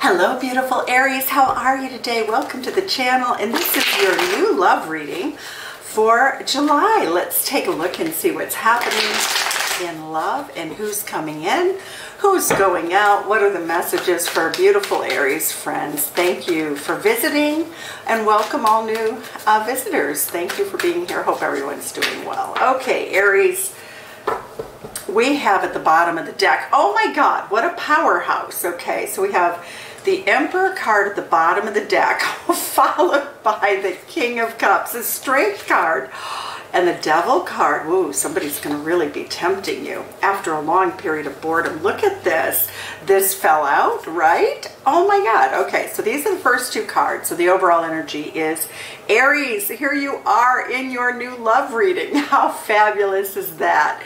Hello beautiful Aries, how are you today? Welcome to the channel, and this is your new love reading for July. Let's take a look and see what's happening in love and who's coming in, who's going out, what are the messages for beautiful Aries friends. Thank you for visiting and welcome all new visitors. Thank you for being here. Hope everyone's doing well. Okay, Aries. We have at the bottom of the deck, oh my God, what a powerhouse. Okay, so we have the Emperor card at the bottom of the deck, followed by the King of Cups, a Strength card, and the Devil card. Ooh, somebody's going to really be tempting you after a long period of boredom. Look at this. This fell out, right? Oh my God. Okay, so these are the first two cards. So the overall energy is Aries. Here you are in your new love reading. How fabulous is that?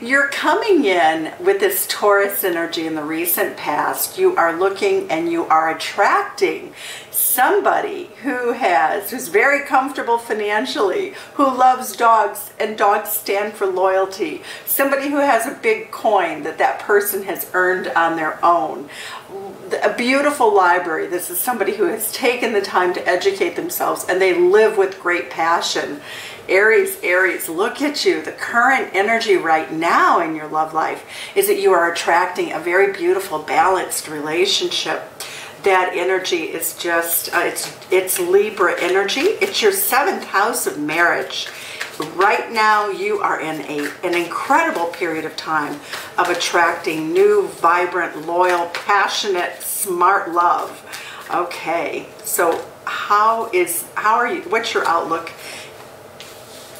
You're coming in with this Taurus energy in the recent past. You are looking and you are attracting somebody who's very comfortable financially, who loves dogs, and dogs stand for loyalty. Somebody who has a big coin that person has earned on their own. A beautiful library. This is somebody who has taken the time to educate themselves, and they live with great passion. Aries, look at you. The current energy right now in your love life is that you are attracting a very beautiful, balanced relationship. That energy is just, it's Libra energy. It's your 7th house of marriage. Right now, you are in an incredible period of time of attracting new, vibrant, loyal, passionate, smart love. Okay, so what's your outlook,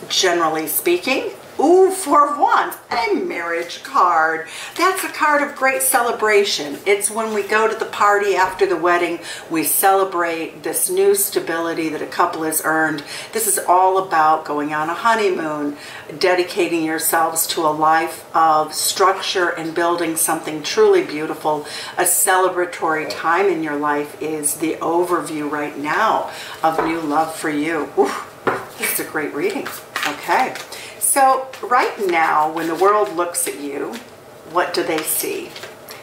generally speaking? Ooh, Four of Wands, a marriage card. That's a card of great celebration. It's when we go to the party after the wedding, we celebrate this new stability that a couple has earned. This is all about going on a honeymoon, dedicating yourselves to a life of structure and building something truly beautiful. A celebratory time in your life is the overview right now of new love for you. Ooh, this is a great reading. Okay. So right now, when the world looks at you, what do they see?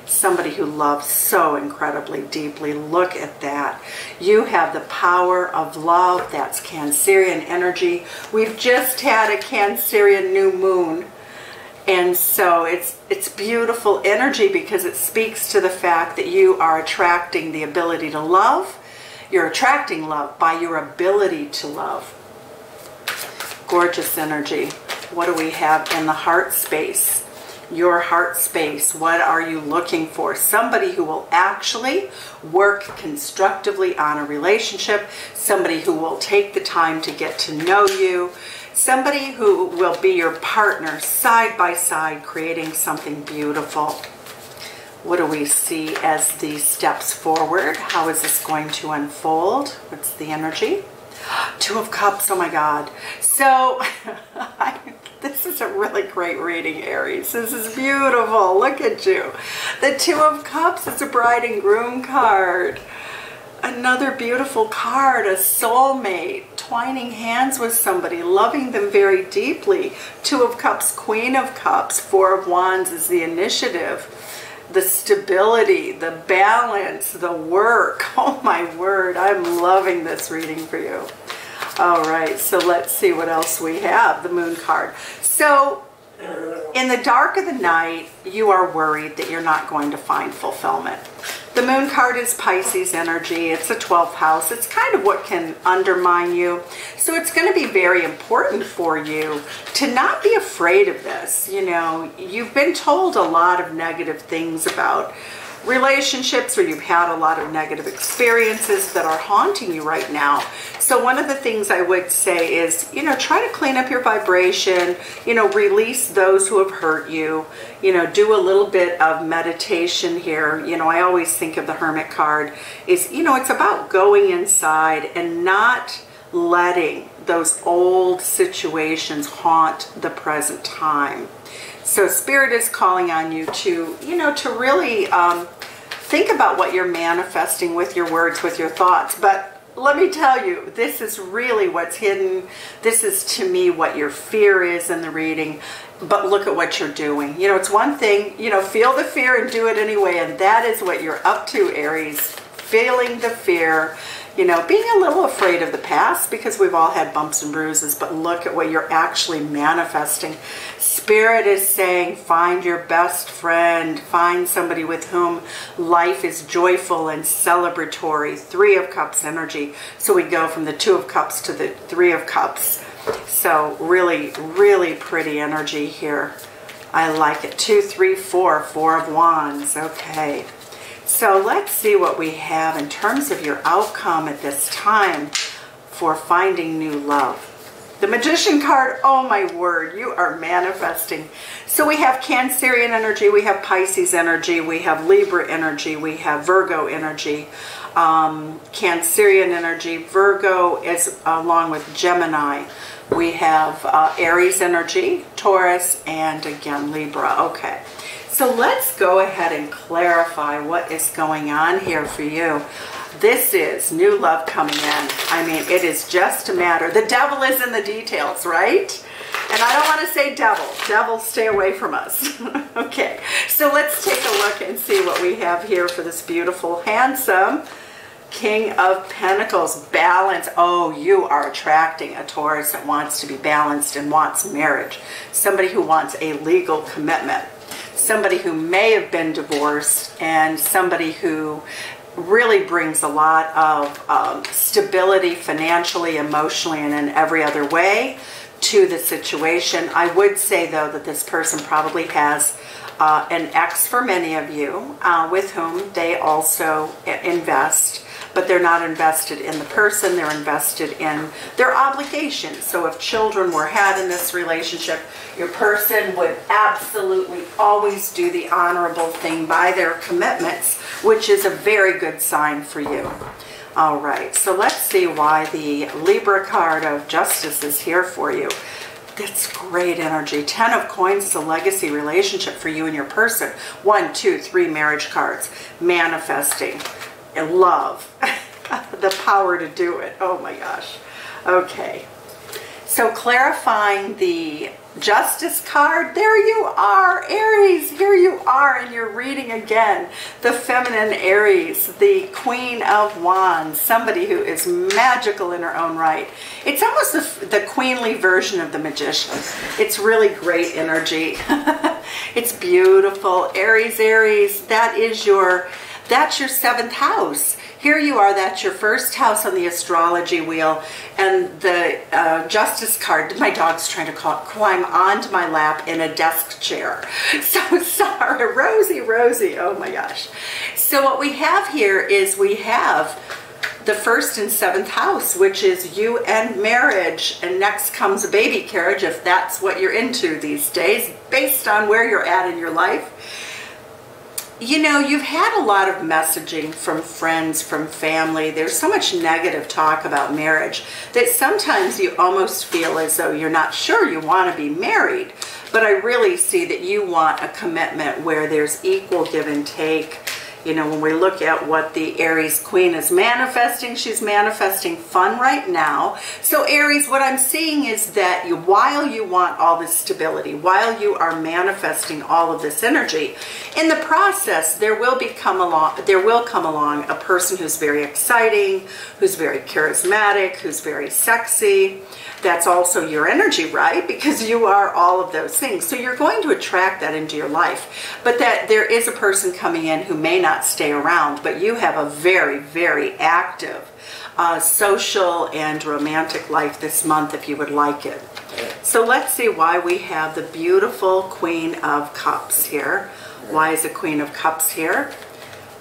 Somebody who loves so incredibly deeply. Look at that. You have the power of love. That's Cancerian energy. We've just had a Cancerian new moon. And so it's beautiful energy because it speaks to the fact that you are attracting the ability to love. You're attracting love by your ability to love. Gorgeous energy. What do we have in the heart space? Your heart space. What are you looking for? Somebody who will actually work constructively on a relationship. Somebody who will take the time to get to know you. Somebody who will be your partner side by side, creating something beautiful. What do we see as the steps forward? How is this going to unfold? What's the energy? Two of Cups, oh my God. So, this is a really great reading, Aries. This is beautiful. Look at you. The Two of Cups is a bride and groom card. Another beautiful card, a soulmate, twining hands with somebody, loving them very deeply. Two of Cups, Queen of Cups, Four of Wands is the initiative. The stability, the balance, the work. Oh my word, I'm loving this reading for you. All right, so let's see what else we have. The Moon card. So in the dark of the night, you are worried that you're not going to find fulfillment. The Moon card is Pisces energy. It's a 12th house. It's kind of what can undermine you. So it's going to be very important for you to not be afraid of this. You know, you've been told a lot of negative things about relationships, or you've had a lot of negative experiences that are haunting you right now. So one of the things I would say is, you know, try to clean up your vibration, you know, release those who have hurt you, you know, do a little bit of meditation here. You know, I always think of the Hermit card is, you know, it's about going inside and not letting those old situations haunt the present time. So Spirit is calling on you to, you know, to really think about what you're manifesting with your words, with your thoughts. But let me tell you, this is really what's hidden. This is, to me, what your fear is in the reading. But look at what you're doing. You know, it's one thing, you know, feel the fear and do it anyway. And that is what you're up to, Aries. feeling the fear, you know, being a little afraid of the past because we've all had bumps and bruises, but look at what you're actually manifesting. Spirit is saying, find your best friend, find somebody with whom life is joyful and celebratory. Three of Cups energy. So we go from the Two of Cups to the Three of Cups. So really, really pretty energy here. I like it. 2, 3, 4, 4 of Wands. Okay. So let's see what we have in terms of your outcome at this time for finding new love. The Magician card, oh my word, you are manifesting. So we have Cancerian energy, we have Pisces energy, we have Libra energy, we have Virgo energy. Cancerian energy, Virgo is along with Gemini. We have Aries energy, Taurus, and again Libra. Okay. So let's go ahead and clarify what is going on here for you. This is new love coming in. I mean, it is just a matter. The devil is in the details, right? And I don't want to say devil. Devil, stay away from us. Okay, so let's take a look and see what we have here for this beautiful, handsome King of Pentacles. Balance. Oh, you are attracting a Taurus that wants to be balanced and wants marriage. Somebody who wants a legal commitment. Somebody who may have been divorced, and somebody who really brings a lot of stability financially, emotionally, and in every other way to the situation. I would say, though, that this person probably has an ex for many of you with whom they also invest, but they're not invested in the person, they're invested in their obligations. So if children were had in this relationship, your person would absolutely always do the honorable thing by their commitments, which is a very good sign for you. All right, so let's see why the Libra card of Justice is here for you. That's great energy. 10 of Coins is a legacy relationship for you and your person. 1, 2, 3 marriage cards. Manifesting. And love, the power to do it. Oh my gosh. Okay, so clarifying the Justice card, there you are, Aries. Here you are, and you're reading again the feminine Aries, the Queen of Wands, somebody who is magical in her own right. It's almost the queenly version of the Magician. It's really great energy. It's beautiful. Aries, Aries, that's your 7th house. Here you are, that's your 1st house on the astrology wheel. And the Justice card, my dog's trying to climb onto my lap in a desk chair. So sorry, Rosie, Rosie, oh my gosh. So what we have here is we have the 1st and 7th house, which is you and marriage, and next comes a baby carriage, if that's what you're into these days, based on where you're at in your life. You know, you've had a lot of messaging from friends, from family. There's so much negative talk about marriage that sometimes you almost feel as though you're not sure you want to be married. But I really see that you want a commitment where there's equal give and take. You know, when we look at what the Aries Queen is manifesting, she's manifesting fun right now. So Aries, what I'm seeing is that while you want all this stability, while you are manifesting all of this energy, in the process, there will come along a person who's very exciting, who's very charismatic, who's very sexy. That's also your energy, right? Because you are all of those things. So you're going to attract that into your life. But that there is a person coming in who may not stay around, but you have a very, very active social and romantic life this month if you would like it. So let's see why we have the beautiful Queen of Cups here. Why is the Queen of Cups here?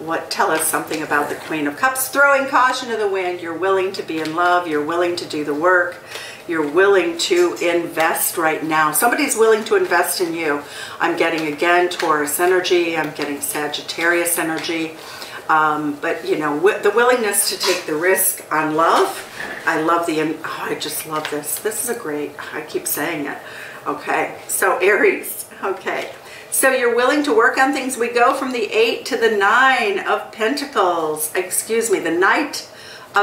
What, tell us something about the Queen of Cups. Throwing caution to the wind. You're willing to be in love. You're willing to do the work. You're willing to invest right now. Somebody's willing to invest in you. I'm getting, again, Taurus energy. I'm getting Sagittarius energy. But, you know, the willingness to take the risk on love. I love the, oh, I just love this. This is a great, I keep saying it. Okay, so Aries, okay. So you're willing to work on things. We go from the 8 to the 9 of Pentacles. Excuse me, the Knight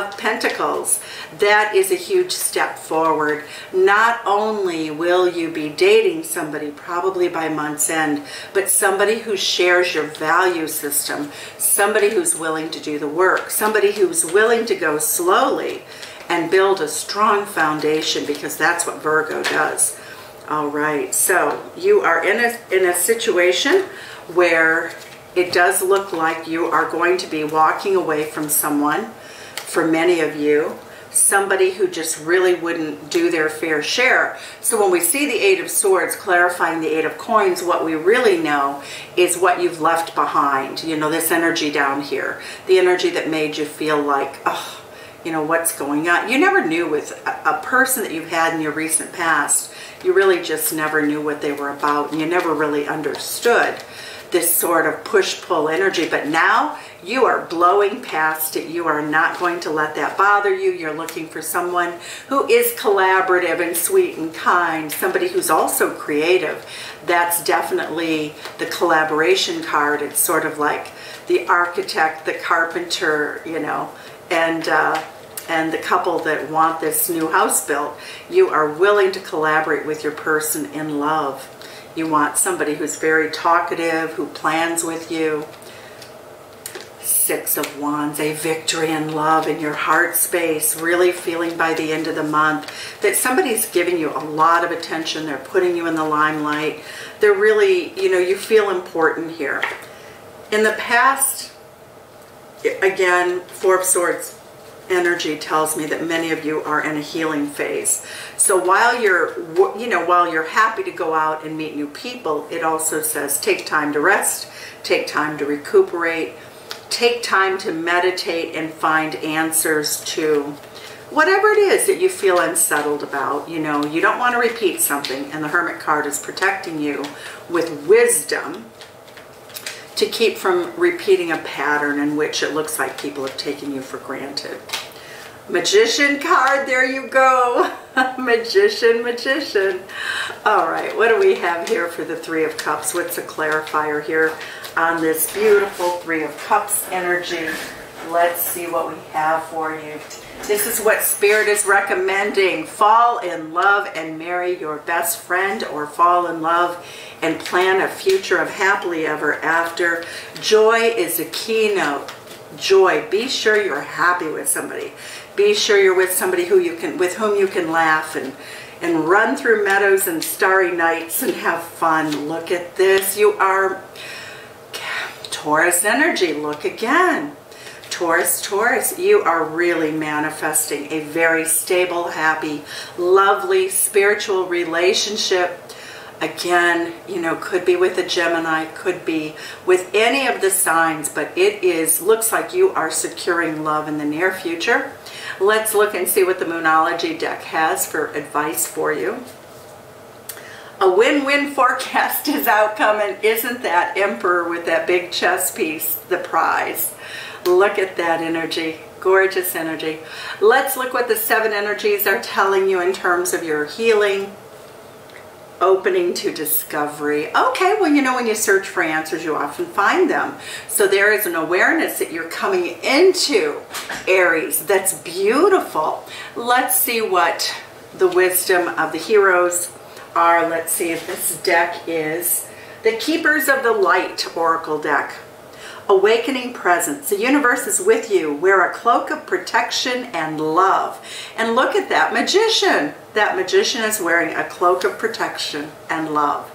of Pentacles, that is a huge step forward. Not only will you be dating somebody probably by month's end, but somebody who shares your value system, somebody who's willing to do the work, somebody who's willing to go slowly and build a strong foundation, because that's what Virgo does. All right, so you are in a situation where it does look like you are going to be walking away from someone, for many of you, somebody who just really wouldn't do their fair share. So when we see the Eight of Swords clarifying the Eight of Coins, what we really know is what you've left behind. You know, this energy down here, the energy that made you feel like, oh, you know, what's going on? You never knew with a person that you've had in your recent past, you really just never knew what they were about, and you never really understood this sort of push-pull energy. But now you are blowing past it. You are not going to let that bother you. You're looking for someone who is collaborative and sweet and kind, somebody who's also creative. That's definitely the collaboration card. It's sort of like the architect, the carpenter, you know, and the couple that want this new house built. You are willing to collaborate with your person in love. You want somebody who's very talkative, who plans with you. Six of Wands, a victory in love in your heart space, really feeling by the end of the month that somebody's giving you a lot of attention. They're putting you in the limelight. They're really, you know, you feel important here. In the past, again, Four of Swords energy tells me that many of you are in a healing phase. So while you're, you know, while you're happy to go out and meet new people, it also says take time to rest, take time to recuperate, take time to meditate and find answers to whatever it is that you feel unsettled about. You know, you don't want to repeat something, and the Hermit card is protecting you with wisdom to keep from repeating a pattern in which it looks like people have taken you for granted. Magician card, there you go. Magician, magician. All right, what do we have here for the Three of Cups? What's a clarifier here on this beautiful Three of Cups energy? Let's see what we have for you. This is what Spirit is recommending. Fall in love and marry your best friend, or fall in love and plan a future of happily ever after. Joy is the keynote. Joy. Be sure you're happy with somebody. Be sure you're with somebody who you can, with whom you can laugh and run through meadows and starry nights and have fun. Look at this. You are Taurus energy. Look again. Taurus, Taurus, you are really manifesting a very stable, happy, lovely spiritual relationship. Again, you know, could be with a Gemini, could be with any of the signs, but it is, looks like you are securing love in the near future. Let's look and see what the Moonology deck has for advice for you. A win-win forecast is outcome, and isn't that Emperor with that big chess piece the prize? Look at that energy. Gorgeous energy. Let's look what the seven energies are telling you in terms of your healing. Opening to discovery. Okay, well, you know, when you search for answers, you often find them. So there is an awareness that you're coming into, Aries. That's beautiful. Let's see what the wisdom of the heroes are. Let's see if this deck is the Keepers of the Light Oracle deck. Awakening presence. The universe is with you. Wear a cloak of protection and love. And look at that magician. That magician is wearing a cloak of protection and love.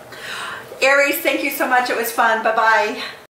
Aries, thank you so much. It was fun. Bye-bye.